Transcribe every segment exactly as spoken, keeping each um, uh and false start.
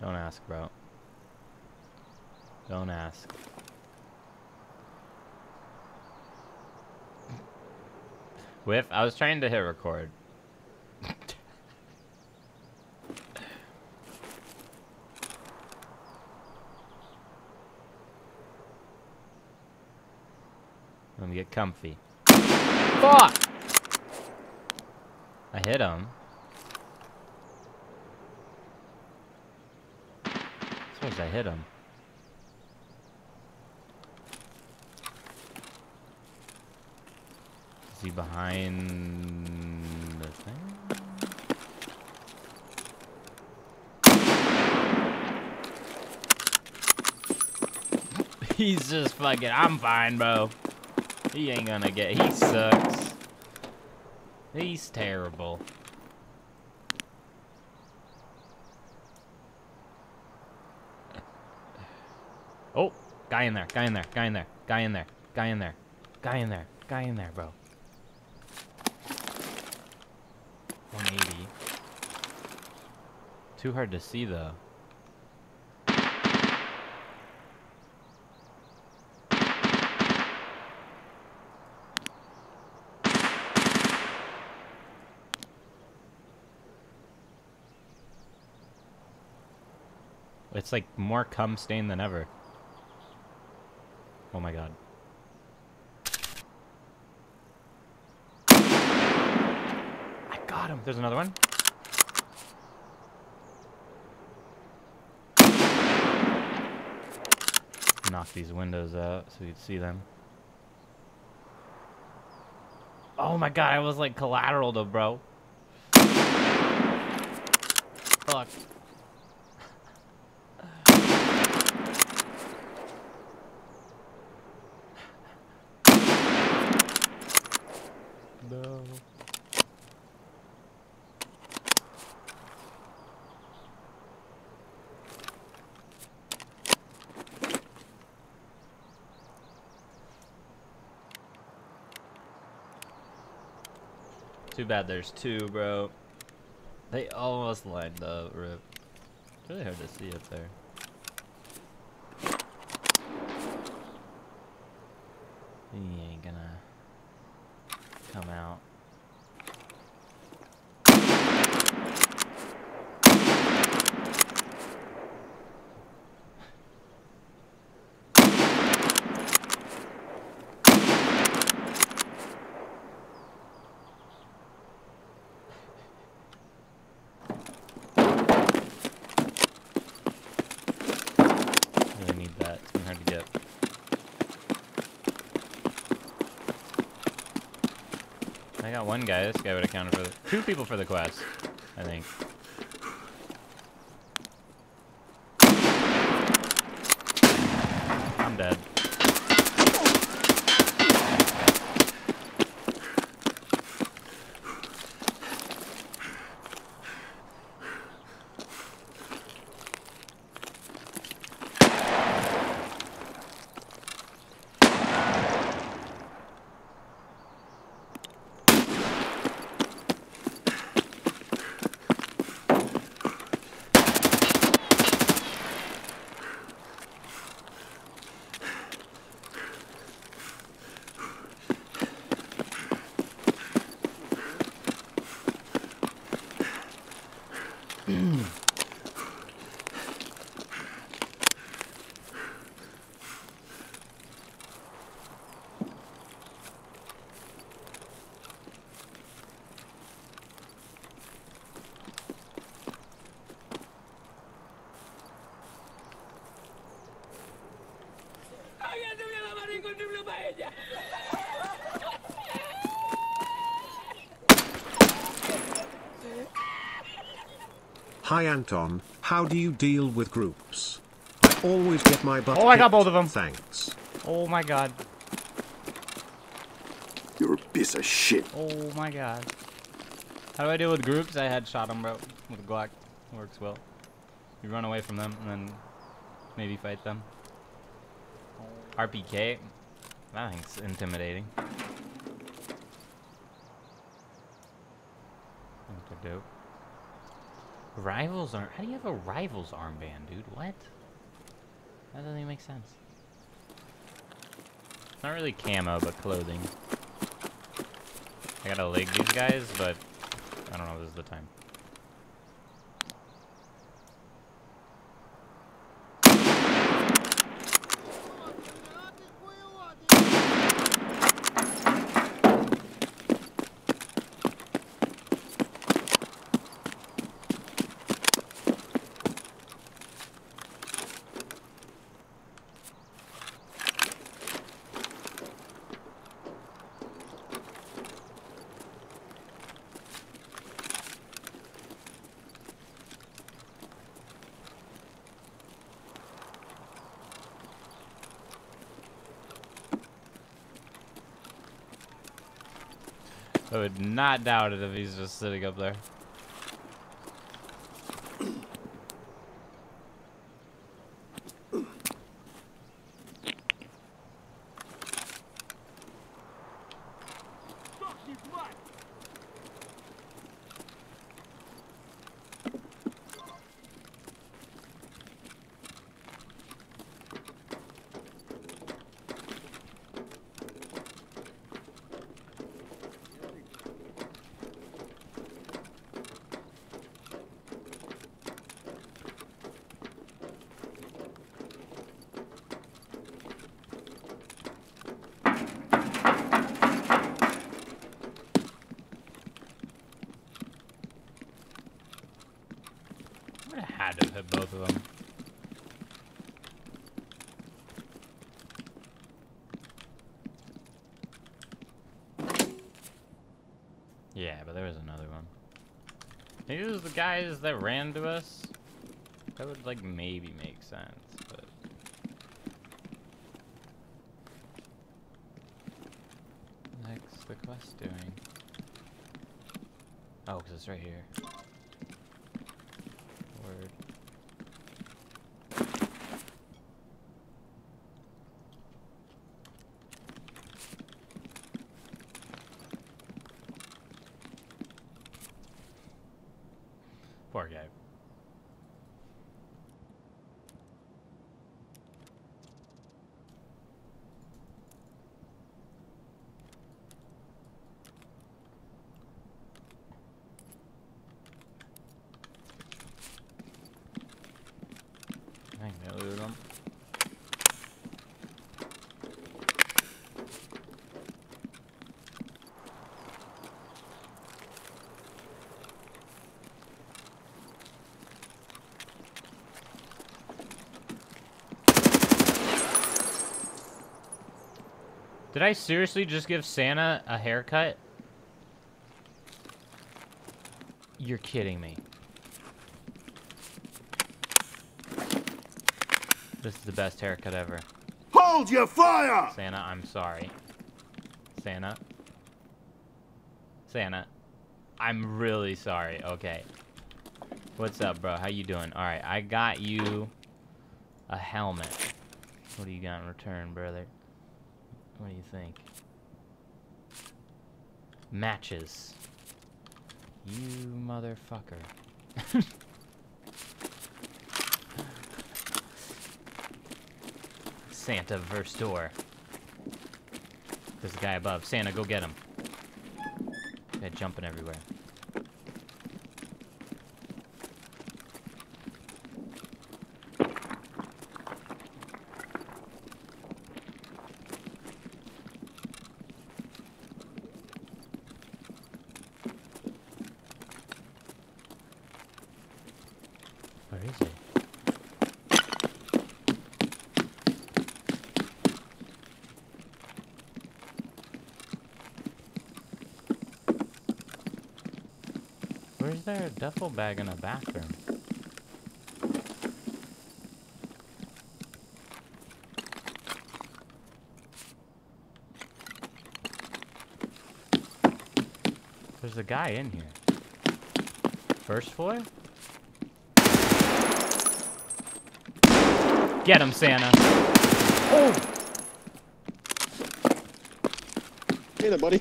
Don't ask, bro. Don't ask. Whiff. I was trying to hit record. Let me get comfy. Fuck! I hit him. I suppose I hit him. Is he behind the thing? He's just fucking, I'm fine, bro. He ain't gonna get, he sucks. He's terrible. Oh, guy in there, guy in there, guy in there, guy in there, guy in there, guy in there, guy in there, bro. one eighty. Too hard to see though. It's like more cum stained than ever. Oh my god. I got him. There's another one. Knock these windows out so you'd see them. Oh my god, I was like collateral though, bro. Fuck. No. Too bad there's two, bro. They almost lined up, rip. It's really hard to see up there. He ain't gonna come out. Really need that. It's been hard to get. I got one guy. This guy would have counted for the, two people for the quest, I think. I'm dead. Hi Anton, how do you deal with groups? I always get my butt. Oh, I got both of them. Thanks. Oh my god. You're a piece of shit. Oh my god. How do I deal with groups? I headshot them, bro. With a Glock. Works well. You run away from them and then maybe fight them. R P K? That thing's intimidating. I think they're dope. Rivals arm? How do you have a rivals armband, dude? What? That doesn't even make sense. Not really camo, but clothing. I gotta leg these guys, but I don't know if this is the time. I would not doubt it if he's just sitting up there. Had to hit both of them. Yeah, but there was another one. Maybe it was the guys that ran to us. That would, like, maybe make sense, but... what the heck's the quest doing? Oh, because it's right here. Poor guy. I think they looted him. Did I seriously just give Santa a haircut? You're kidding me. This is the best haircut ever. Hold your fire! Santa, I'm sorry. Santa. Santa. I'm really sorry. Okay. What's up, bro? How you doing? Alright, I got you a helmet. What do you got in return, brother? What do you think? Matches. You motherfucker. Santa versus door. There's a guy above. Santa, go get him. Guy jumping everywhere. Where is he? Where's there a duffel bag in a bathroom? There's a guy in here. First floor? Get him, Santa. Oh! Hey there, buddy.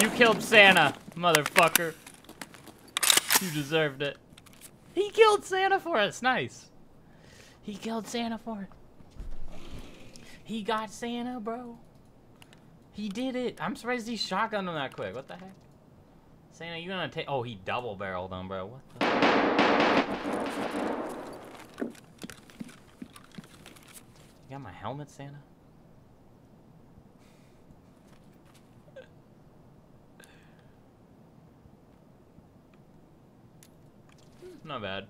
You killed Santa, motherfucker. You deserved it. He killed Santa for us. Nice. He killed Santa for us. He got Santa, bro. He did it. I'm surprised he shotgunned him that quick. What the heck? Santa, you gonna take... Oh, he double-barreled him, bro. What the... You got my helmet, Santa? Not bad.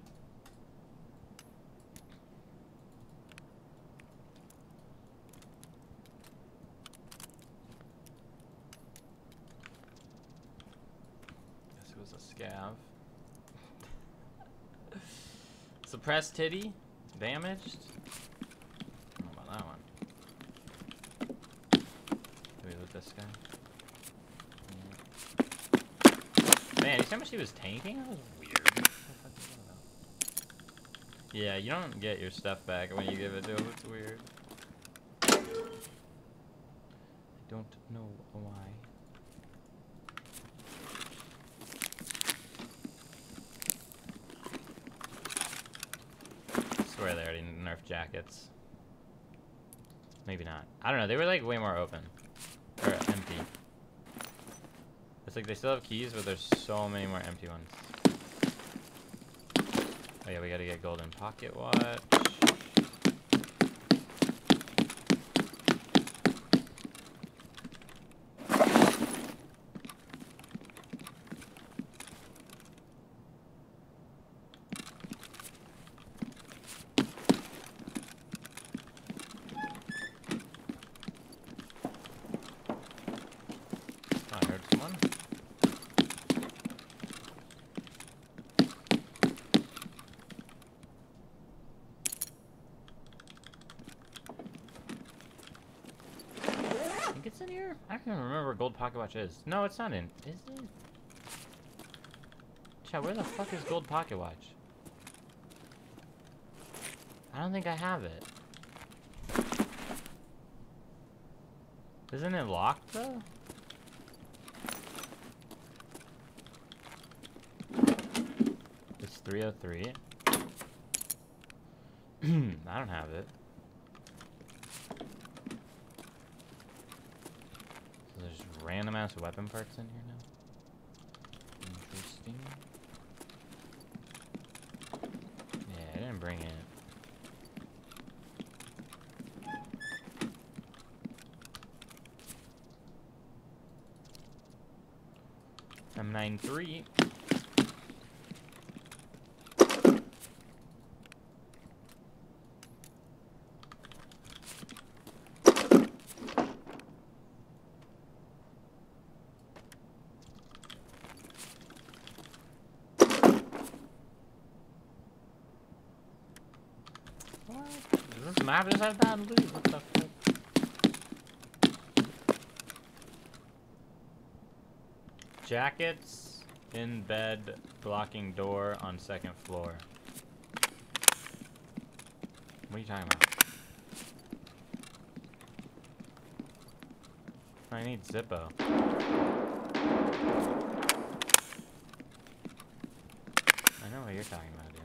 Guess it was a scav. Suppressed titty, damaged. I don't know about that one. Maybe with this guy. Yeah. Man, you see how much he was tanking? That was weird. Yeah, you don't get your stuff back when you give it to him. It's weird. I don't know why. I swear they already nerfed jackets. Maybe not. I don't know. They were like way more open. Or empty. It's like they still have keys, but there's so many more empty ones. Oh yeah, we gotta get Golden Pocket Watch. In here? I don't even remember where Gold Pocket Watch is. No, it's not in. Is it? Chat, where the fuck is Gold Pocket Watch? I don't think I have it. Isn't it locked though? It's three oh three. I don't have it. Random ass weapon parts in here now. Interesting. Yeah, I didn't bring it. M ninety-three. I just had bad loot. What the fuck? Jackets in bed, blocking door on second floor. What are you talking about? I need Zippo. I know what you're talking about, dude.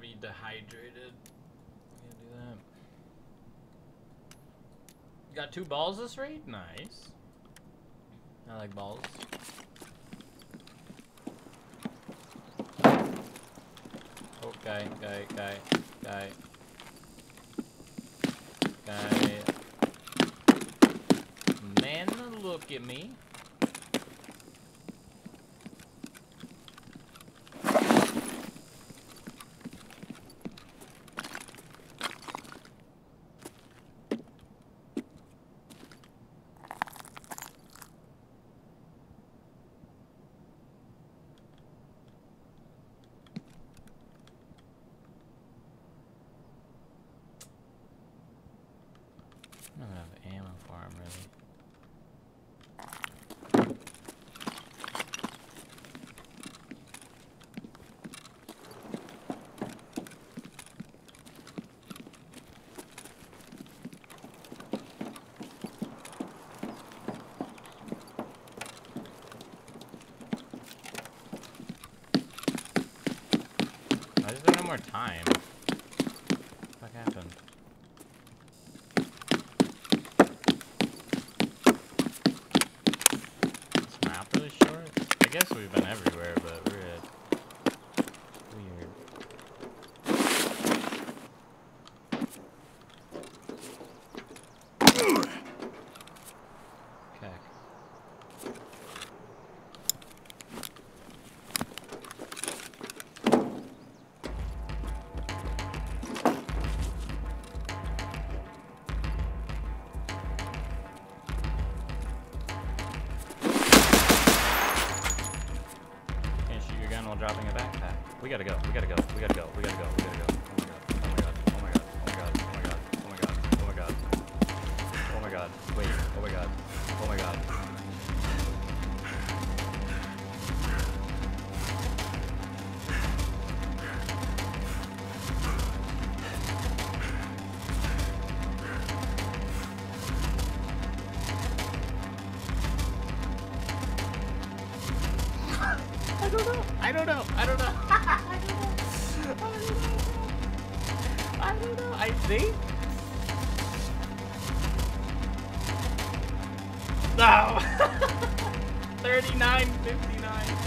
Be dehydrated. We gotta do that. Got two balls this raid? Nice. I like balls. Oh, guy, guy, guy, guy. Guy. Man, look at me. Time. What the fuck happened? This map really short? I guess we've been everywhere, but we're at weird. Dropping a backpack. We gotta go. We gotta go. We gotta go. We gotta go. We gotta go. Oh my god. Oh my god. Oh my god. Oh my god. Oh my god. Oh my god. Oh my god. Wait. Oh my god. Oh my god. I don't know. I don't know. I don't know. I don't know. I think. No. thirty-nine fifty-nine.